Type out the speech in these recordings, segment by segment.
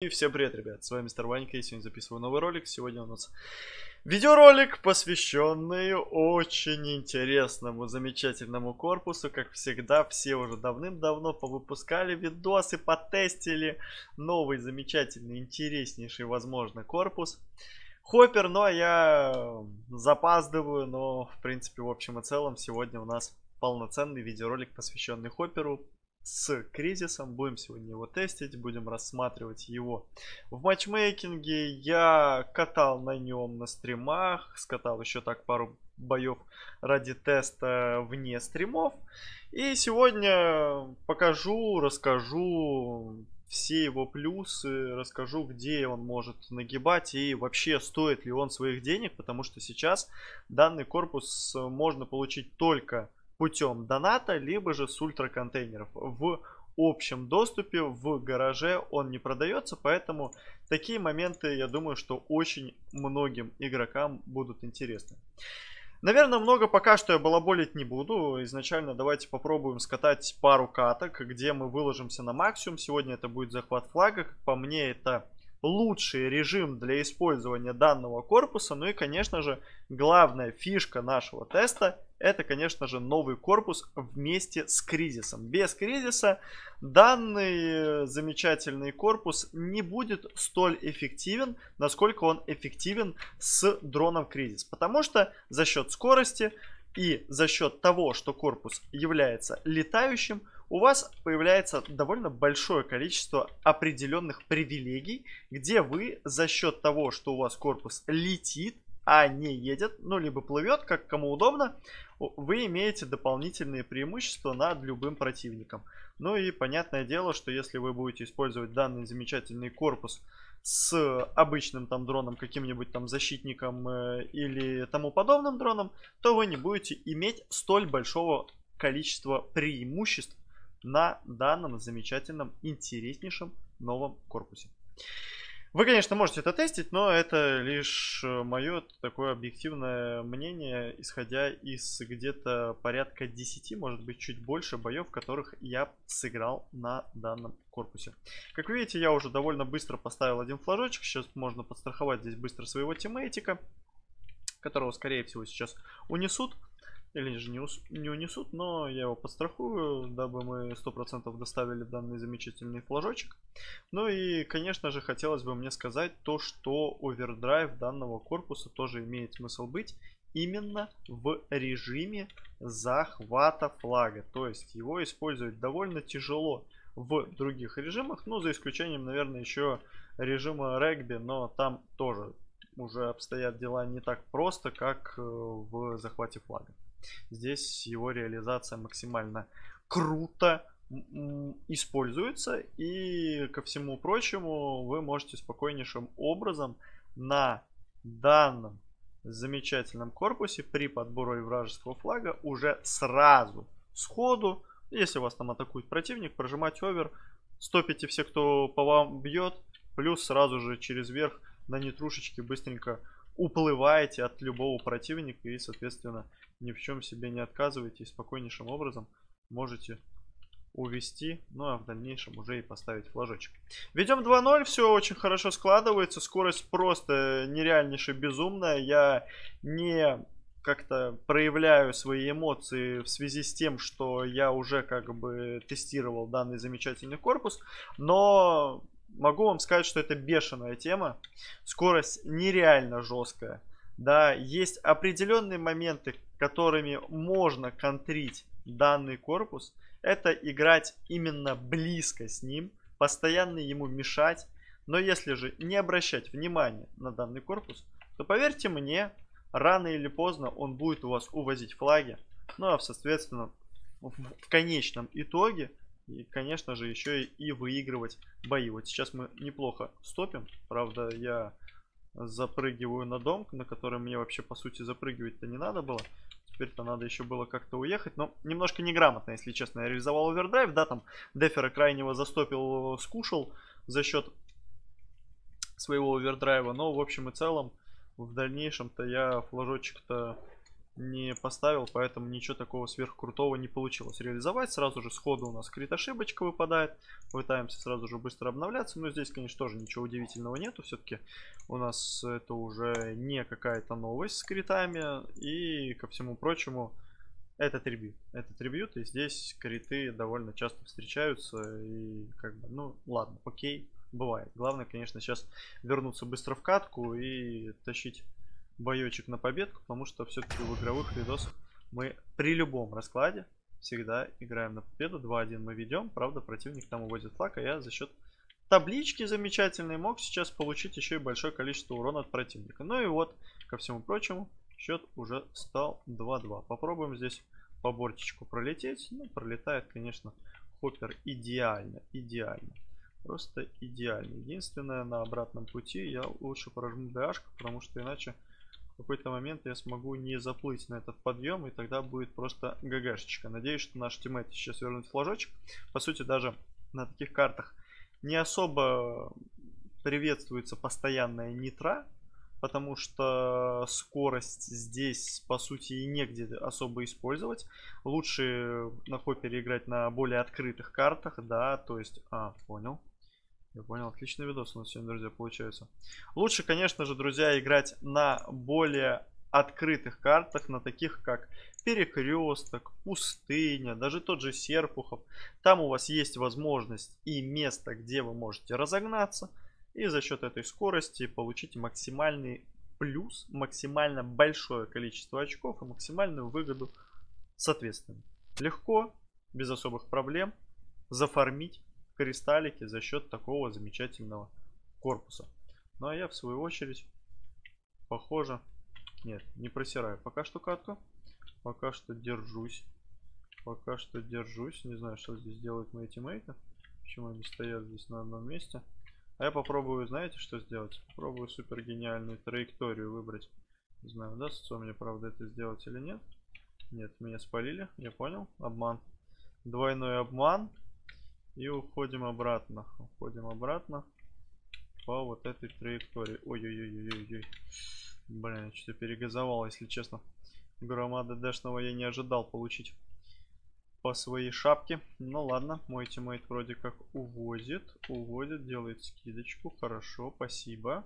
И всем привет, ребят, с вами мистер Ванька, и сегодня записываю новый ролик. Сегодня у нас видеоролик, посвященный очень интересному, замечательному корпусу. Как всегда, все уже давным-давно повыпускали видосы, потестили новый, замечательный, интереснейший, возможно, корпус Хоппер, но я запаздываю, но в принципе, в общем и целом, сегодня у нас полноценный видеоролик, посвященный Хопперу. С Кризисом будем сегодня его тестить, будем рассматривать его в матчмейкинге. Я катал на нем на стримах, скатал еще так пару боев ради теста вне стримов. И сегодня покажу, расскажу все его плюсы, расскажу, где он может нагибать и вообще стоит ли он своих денег, потому что сейчас данный корпус можно получить только путем доната, либо же с ультраконтейнеров. В общем доступе, в гараже он не продается, поэтому такие моменты, я думаю, что очень многим игрокам будут интересны. Наверное, много пока что я балаболить не буду. Изначально давайте попробуем скатать пару каток, где мы выложимся на максимум. Сегодня это будет захват флага. Как по мне, это лучший режим для использования данного корпуса. Ну и, конечно же, главная фишка нашего теста — это, конечно же, новый корпус вместе с Кризисом. Без Кризиса данный замечательный корпус не будет столь эффективен, насколько он эффективен с дроном Кризис. Потому что за счет скорости и за счет того, что корпус является летающим, у вас появляется довольно большое количество определенных привилегий, где вы за счет того, что у вас корпус летит, а не едет, ну, либо плывет, как кому удобно, вы имеете дополнительные преимущества над любым противником. Ну и понятное дело, что если вы будете использовать данный замечательный корпус с обычным там дроном, каким-нибудь там защитником или тому подобным дроном, то вы не будете иметь столь большого количества преимуществ на данном замечательном, интереснейшем новом корпусе. Вы, конечно, можете это тестить, но это лишь мое такое объективное мнение, исходя из где-то порядка 10, может быть, чуть больше боев, которых я сыграл на данном корпусе. Как видите, я уже довольно быстро поставил один флажочек. Сейчас можно подстраховать здесь быстро своего тиммейтика, которого, скорее всего, сейчас унесут. Или же не унесут, но я его подстрахую, дабы мы 100% доставили данный замечательный флажочек. Ну и, конечно же, хотелось бы мне сказать то, что овердрайв данного корпуса тоже имеет смысл быть именно в режиме захвата флага. То есть его использовать довольно тяжело в других режимах, ну за исключением, наверное, еще режима регби, но там тоже уже обстоят дела не так просто, как в захвате флага. Здесь его реализация максимально круто используется, и ко всему прочему вы можете спокойнейшим образом на данном замечательном корпусе при подборе вражеского флага уже сразу сходу, если вас там атакует противник, прожимать овер, стопите все, кто по вам бьет, плюс сразу же через верх на нетрушечке быстренько уплываете от любого противника и, соответственно, ни в чем себе не отказываете и спокойнейшим образом можете увести, ну а в дальнейшем уже и поставить флажочек. Ведем 2-0, все очень хорошо складывается, скорость просто нереальнейшая, безумная. Я не как-то проявляю свои эмоции в связи с тем, что я уже как бы тестировал данный замечательный корпус, но могу вам сказать, что это бешеная тема, скорость нереально жесткая. Да, есть определенные моменты, которыми можно контрить данный корпус. Это играть именно близко с ним, постоянно ему мешать. Но если же не обращать внимания на данный корпус, то поверьте мне, рано или поздно он будет у вас увозить флаги. Ну а соответственно в конечном итоге, и, конечно же, еще и выигрывать бои. Вот сейчас мы неплохо стопим, правда я запрыгиваю на дом, на который мне вообще по сути запрыгивать-то не надо было. Теперь-то надо еще было как-то уехать. Но немножко неграмотно, если честно, я реализовал овердрайв. Да, там дефера крайнего застопил, скушал за счет своего овердрайва. Но в общем и целом в дальнейшем-то я флажочек-то не поставил, поэтому ничего такого сверхкрутого не получилось реализовать. Сразу же сходу у нас крит ошибочка выпадает, пытаемся сразу же быстро обновляться, но здесь, конечно, тоже ничего удивительного нету, все-таки у нас это уже не какая-то новость с критами, и ко всему прочему это трибьют, и здесь криты довольно часто встречаются, и как бы, ну ладно, окей, бывает. Главное, конечно, сейчас вернуться быстро в катку и тащить боечек на победку, потому что все-таки в игровых видосах мы при любом раскладе всегда играем на победу. 2-1 мы ведем, правда, противник там уводит флаг, а я за счет таблички замечательной мог сейчас получить еще и большое количество урона от противника. Ну и вот, ко всему прочему, счет уже стал 2-2. Попробуем здесь по бортичку пролететь. Ну, пролетает, конечно, Хоппер идеально, идеально. Просто идеально. Единственное, на обратном пути я лучше прожму ДАшку, потому что иначе в какой-то момент я смогу не заплыть на этот подъем, и тогда будет просто ГГшечка. Надеюсь, что наш тиммейт сейчас вернет флажочек. По сути, даже на таких картах не особо приветствуется постоянная нитра, потому что скорость здесь, по сути, и негде особо использовать. Лучше на Хоппере играть на более открытых картах, да, то есть... понял. Я понял, отличный видос у нас сегодня, друзья, получается. Лучше, конечно же, друзья, играть на более открытых картах, на таких, как Перекресток, Пустыня, даже тот же Серпухов. Там у вас есть возможность и место, где вы можете разогнаться. И за счет этой скорости получить максимальный плюс, максимально большое количество очков и максимальную выгоду соответственно. Легко, без особых проблем зафармить кристаллики за счет такого замечательного корпуса. Ну а я в свою очередь, похоже, нет, не просираю пока что катку. Пока что держусь. Пока что держусь. Не знаю, что здесь делают мои тиммейты. Почему они стоят здесь на одном месте. А я попробую, знаете, что сделать? Попробую супер гениальную траекторию выбрать. Не знаю, удастся мне, правда, это сделать или нет. Нет, меня спалили, я понял. Обман. Двойной обман. И уходим обратно. Уходим обратно по вот этой траектории. Ой-ой-ой-ой-ой. Блин, я что-то перегазовал, если честно. Громада дэшного я не ожидал получить по своей шапке. Ну ладно, мой тиммейт вроде как уводит, делает скидочку, хорошо, спасибо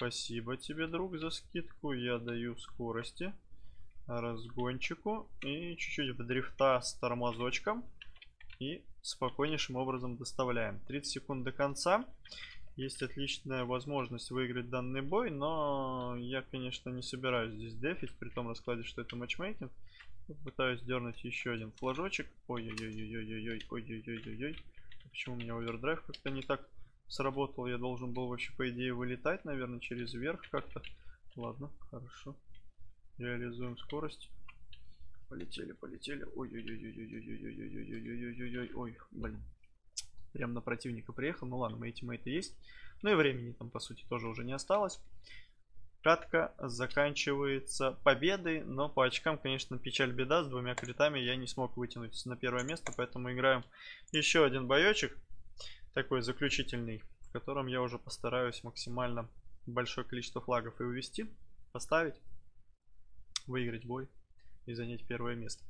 тебе, друг, за скидку. Я даю скорости разгончику и чуть-чуть в дрифта с тормозочком и спокойнейшим образом доставляем. 30 секунд до конца, есть отличная возможность выиграть данный бой, но я, конечно, не собираюсь здесь дефить при том раскладе, что это матчмейкинг. Пытаюсь дернуть еще один флажочек. Ой-ой-ой-ой-ой-ой-ой-ой-ой-ой. Почему у меня овердрайв как-то не так сработал? Я должен был вообще, по идее, вылетать, наверное, через верх как-то. Ладно, хорошо. Реализуем скорость. Полетели, полетели. Ой-ой-ой-ой-ой-ой-ой-ой-ой-ой-ой-ой-ой. Блин. Прям на противника приехал. Ну ладно, мои тиммейты есть. Ну и времени там, по сути, тоже уже не осталось. Катка заканчивается победой, но по очкам, конечно, печаль-беда. С двумя критами я не смог вытянуть на первое место, поэтому играем еще один боечек, такой заключительный, в котором я уже постараюсь максимально большое количество флагов и увести, поставить, выиграть бой и занять первое место.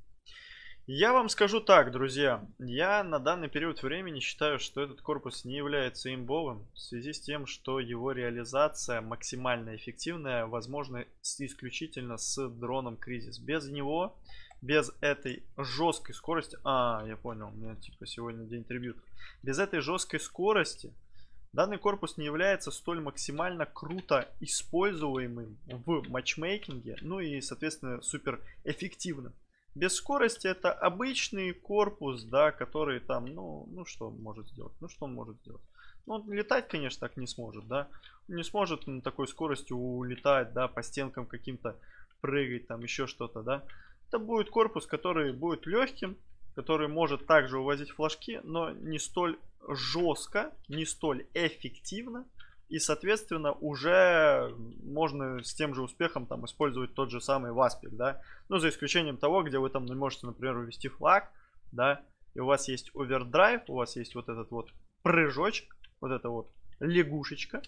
Я вам скажу так, друзья, я на данный период времени считаю, что этот корпус не является имбовым в связи с тем, что его реализация максимально эффективная, возможно, исключительно с дроном Кризис. Без него, без этой жесткой скорости... я понял, у меня типа сегодня день трибьютов. Без этой жесткой скорости данный корпус не является столь максимально круто используемым в матчмейкинге, ну и, соответственно, супер эффективным. Без скорости это обычный корпус, да, который там, ну что он может сделать? Ну что он может сделать? Ну, он летать, конечно, так не сможет, да. Он не сможет на такой скорости улетать, да, по стенкам каким-то прыгать, там еще что-то, да. Это будет корпус, который будет легким, который может также увозить флажки, но не столь жестко, не столь эффективно. И, соответственно, уже можно с тем же успехом там использовать тот же самый васпик, да. Ну, за исключением того, где вы там не можете, например, увести флаг, да. И у вас есть овердрайв, у вас есть вот этот вот прыжочек, вот эта вот лягушечка,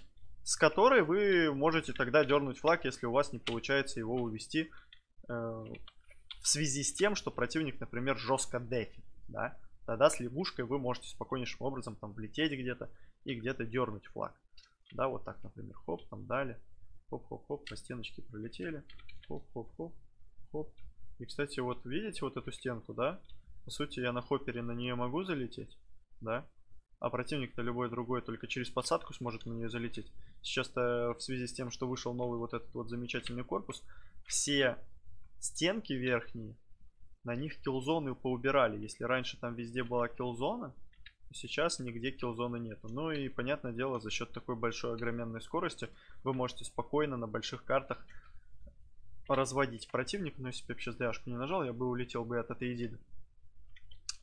с которой вы можете тогда дернуть флаг, если у вас не получается его увести в связи с тем, что противник, например, жестко дефит, да, тогда с лягушкой вы можете спокойнейшим образом там влететь где-то и где-то дернуть флаг. Да, вот так, например, хоп, там дали, хоп-хоп-хоп, по стеночке пролетели, хоп-хоп-хоп, хоп. И, кстати, вот видите вот эту стенку, да? По сути, я на хоппере на нее могу залететь, да? А противник-то любой другой только через подсадку сможет на нее залететь. Сейчас-то в связи с тем, что вышел новый вот этот вот замечательный корпус, все стенки верхние, на них киллзоны поубирали. Если раньше там везде была киллзона, то сейчас нигде киллзоны нету. Ну и, понятное дело, за счет такой большой огроменной скорости вы можете спокойно на больших картах разводить противника. Но если бы я сейчас дляшку не нажал, я бы улетел бы от этой идеи.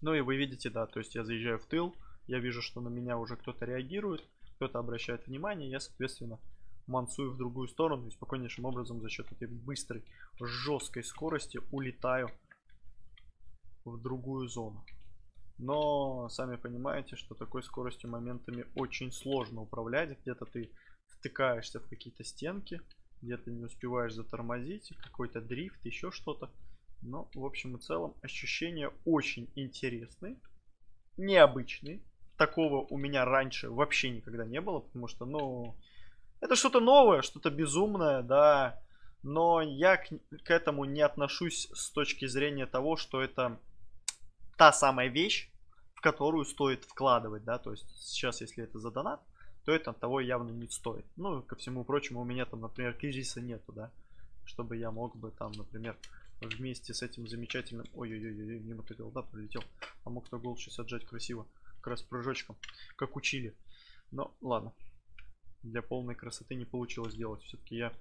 Ну и вы видите, да, то есть я заезжаю в тыл, я вижу, что на меня уже кто-то реагирует, кто-то обращает внимание, я, соответственно, мансую в другую сторону и спокойнейшим образом за счет этой быстрой, жесткой скорости улетаю в другую зону. Но сами понимаете, что такой скоростью моментами очень сложно управлять. Где-то ты втыкаешься в какие-то стенки, где-то не успеваешь затормозить, какой-то дрифт, еще что-то. Но в общем и целом ощущения очень интересные, необычные. Такого у меня раньше вообще никогда не было, потому что, ну, это что-то новое, что-то безумное, да. Но я к этому не отношусь с точки зрения того, что это та самая вещь, в которую стоит вкладывать, да. То есть сейчас, если это за донат, то это того явно не стоит. Ну, ко всему прочему, у меня там, например, кризиса нету, да. Чтобы я мог бы там, например, вместе с этим замечательным... Ой-ой-ой, мимо ты голда пролетел. А мог-то гол сейчас отжать красиво. Как раз прыжочком, как учили. Но ладно. Для полной красоты не получилось сделать. Все-таки я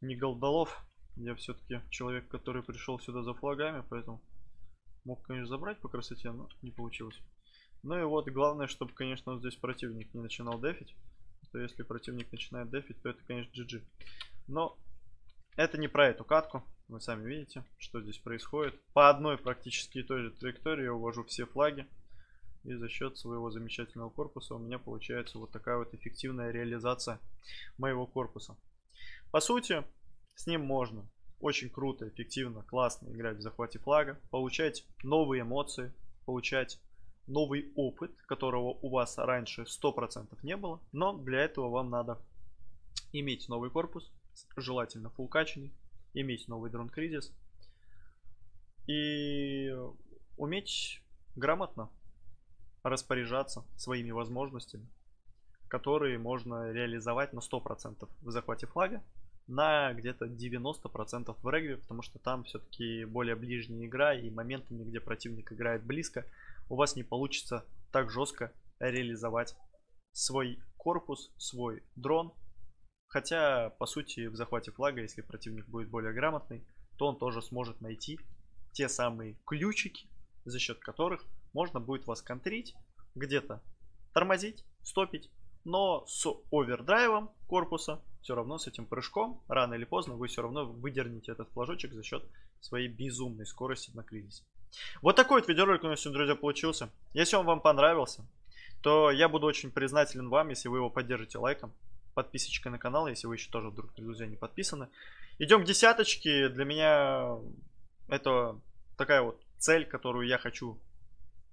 не голдолов. Я все-таки человек, который пришел сюда за флагами. Поэтому мог, конечно, забрать по красоте, но не получилось. Ну и вот главное, чтобы, конечно, вот здесь противник не начинал дефить. То если противник начинает дефить, то это, конечно, GG. Но это не про эту катку. Вы сами видите, что здесь происходит. По одной практически и той же траектории я увожу все флаги. И за счет своего замечательного корпуса у меня получается вот такая вот эффективная реализация моего корпуса. По сути, с ним можно очень круто, эффективно, классно играть в захвате флага, получать новые эмоции, получать новый опыт, которого у вас раньше 100% не было. Но для этого вам надо иметь новый корпус, желательно фулкаченный, иметь новый дрон кризис и уметь грамотно распоряжаться своими возможностями, которые можно реализовать на 100% в захвате флага, на где-то 90% в регби, потому что там все-таки более ближняя игра, и моментами, где противник играет близко, у вас не получится так жестко реализовать свой корпус, свой дрон. Хотя, по сути, в захвате флага, если противник будет более грамотный, то он тоже сможет найти те самые ключики, за счет которых можно будет вас контрить, где-то тормозить, стопить, но с овердрайвом корпуса, все равно с этим прыжком, рано или поздно вы все равно выдернете этот флажочек за счет своей безумной скорости на кризисе. Вот такой вот видеоролик у нас сегодня, друзья, получился. Если он вам понравился, то я буду очень признателен вам, если вы его поддержите лайком, подписочкой на канал, если вы еще тоже вдруг, друзья, не подписаны. Идем к 10-ке. Для меня это такая вот цель, которую я хочу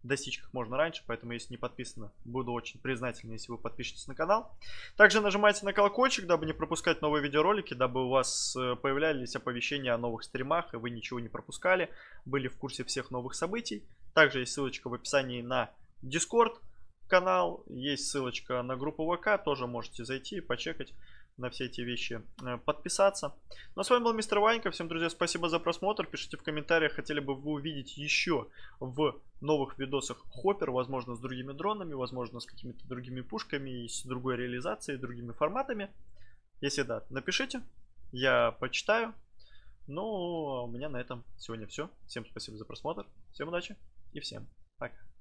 достичь как можно раньше, поэтому если не подписаны, буду очень признателен, если вы подпишетесь на канал. Также нажимайте на колокольчик, дабы не пропускать новые видеоролики, дабы у вас появлялись оповещения о новых стримах, и вы ничего не пропускали, были в курсе всех новых событий. Также есть ссылочка в описании на Discord канал, есть ссылочка на группу ВК, тоже можете зайти и почекать на все эти вещи, подписаться. Ну а с вами был мистер Ванька, всем, друзья, спасибо за просмотр, пишите в комментариях, хотели бы вы увидеть еще в новых видосах Хоппер, возможно с другими дронами, возможно с какими-то другими пушками, с другой реализацией, другими форматами. Если да, напишите, я почитаю. Ну а у меня на этом сегодня все, всем спасибо за просмотр, всем удачи и всем пока.